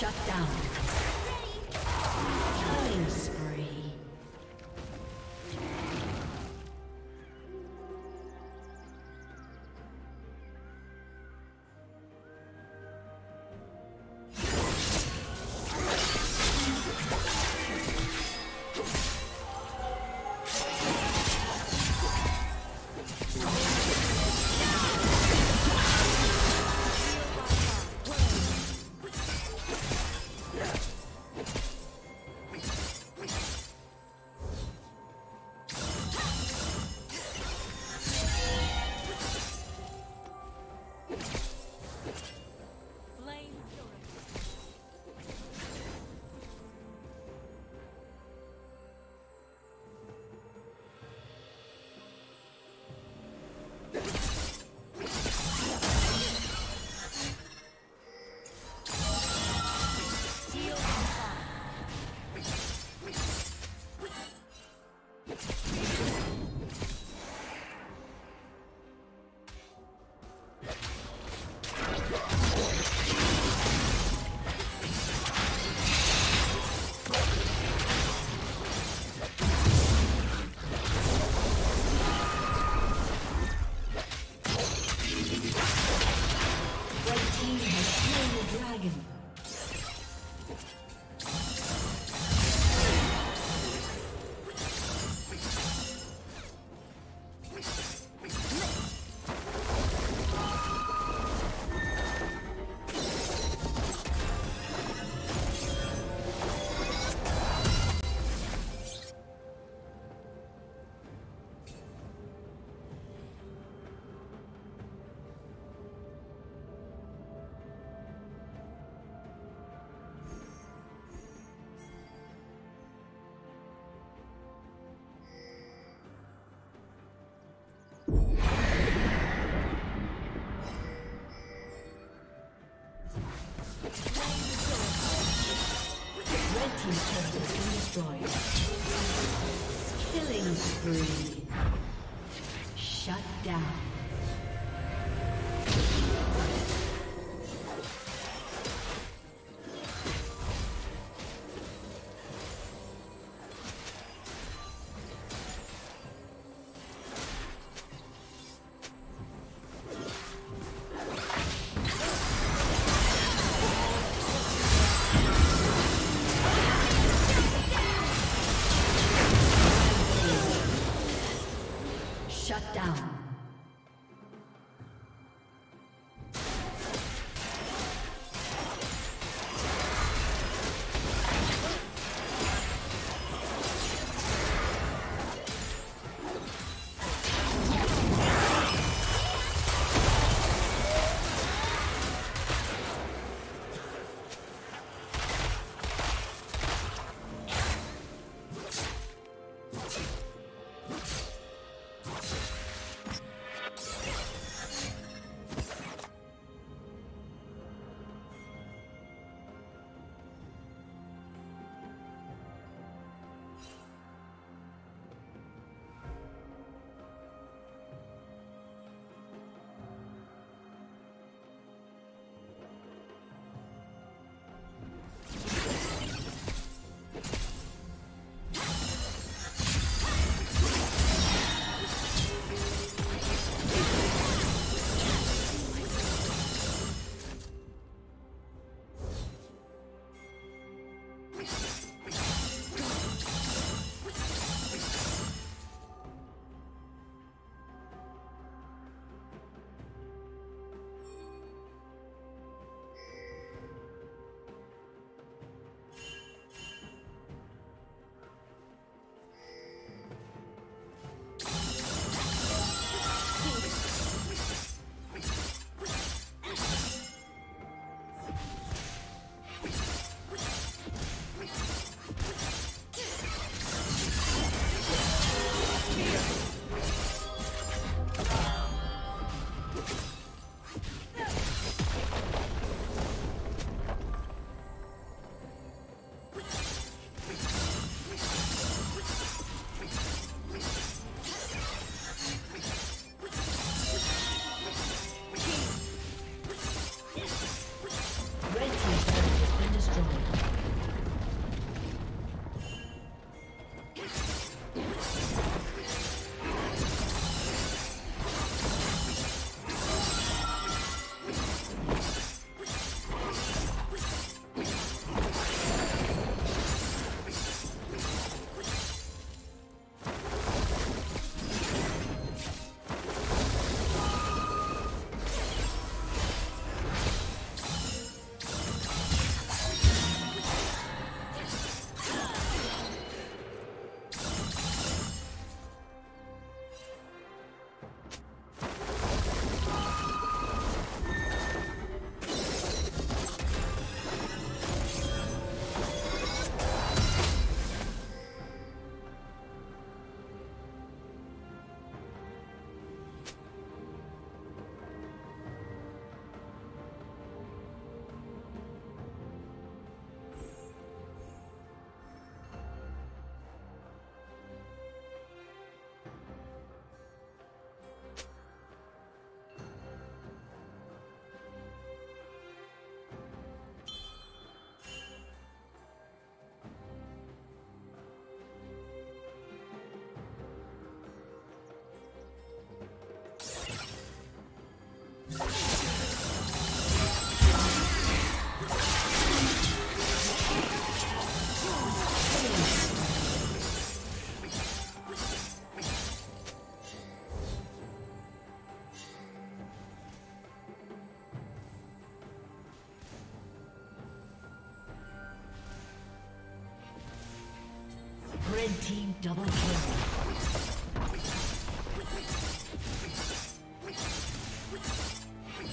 Shut down. Killing spree. Killing spree. Shut down. Shut down. Team double kill. Team's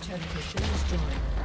turret has been destroyed.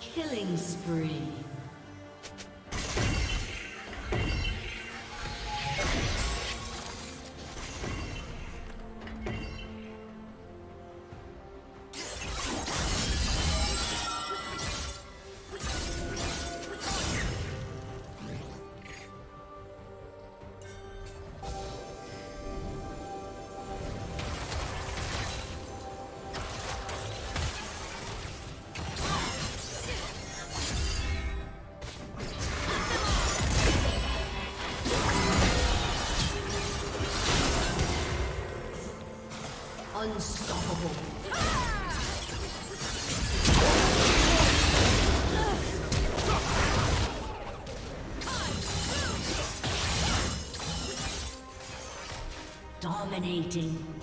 Killing spree. Unstoppable. Dominating.